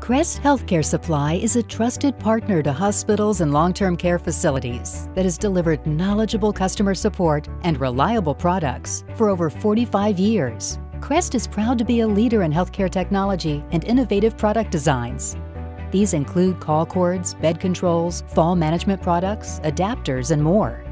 Crest Healthcare Supply is a trusted partner to hospitals and long-term care facilities that has delivered knowledgeable customer support and reliable products for over 45 years. Crest is proud to be a leader in healthcare technology and innovative product designs. These include call cords, bed controls, fall management products, adapters, and more.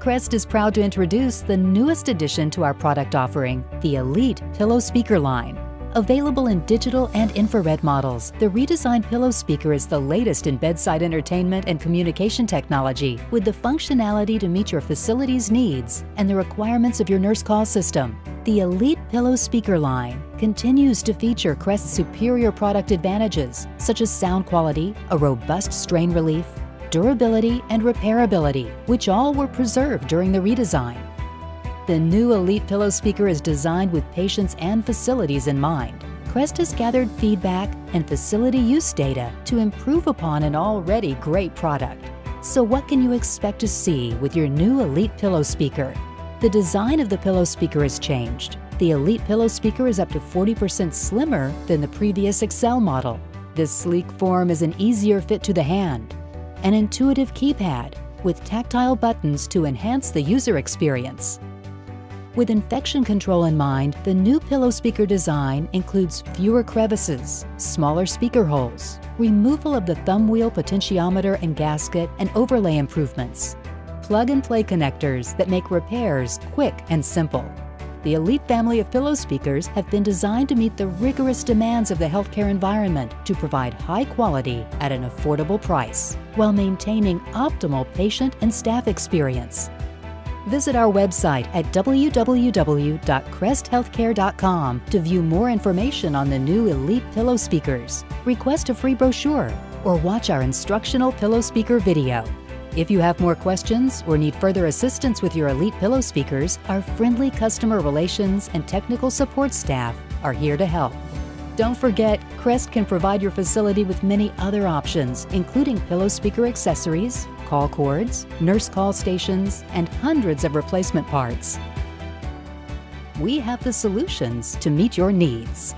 Crest is proud to introduce the newest addition to our product offering, the Elite Pillow Speaker line. Available in digital and infrared models, the redesigned Pillow Speaker is the latest in bedside entertainment and communication technology, with the functionality to meet your facility's needs and the requirements of your nurse call system. The Elite Pillow Speaker line continues to feature Crest's superior product advantages, such as sound quality, a robust strain relief, durability, and repairability, which all were preserved during the redesign. The new Elite Pillow Speaker is designed with patients and facilities in mind. Crest has gathered feedback and facility use data to improve upon an already great product. So what can you expect to see with your new Elite Pillow Speaker? The design of the Pillow Speaker has changed. The Elite Pillow Speaker is up to 40% slimmer than the previous Excel model. This sleek form is an easier fit to the hand. An intuitive keypad with tactile buttons to enhance the user experience. With infection control in mind, the new Pillow Speaker design includes fewer crevices, smaller speaker holes, removal of the thumb wheel potentiometer and gasket, and overlay improvements. Plug-and-play connectors that make repairs quick and simple. The Elite family of pillow speakers have been designed to meet the rigorous demands of the healthcare environment to provide high quality at an affordable price, while maintaining optimal patient and staff experience. Visit our website at www.cresthealthcare.com to view more information on the new Elite Pillow Speakers, request a free brochure, or watch our instructional Pillow Speaker video. If you have more questions or need further assistance with your Elite Pillow Speakers, our friendly customer relations and technical support staff are here to help. Don't forget, Crest can provide your facility with many other options, including pillow speaker accessories, call cords, nurse call stations, and hundreds of replacement parts. We have the solutions to meet your needs.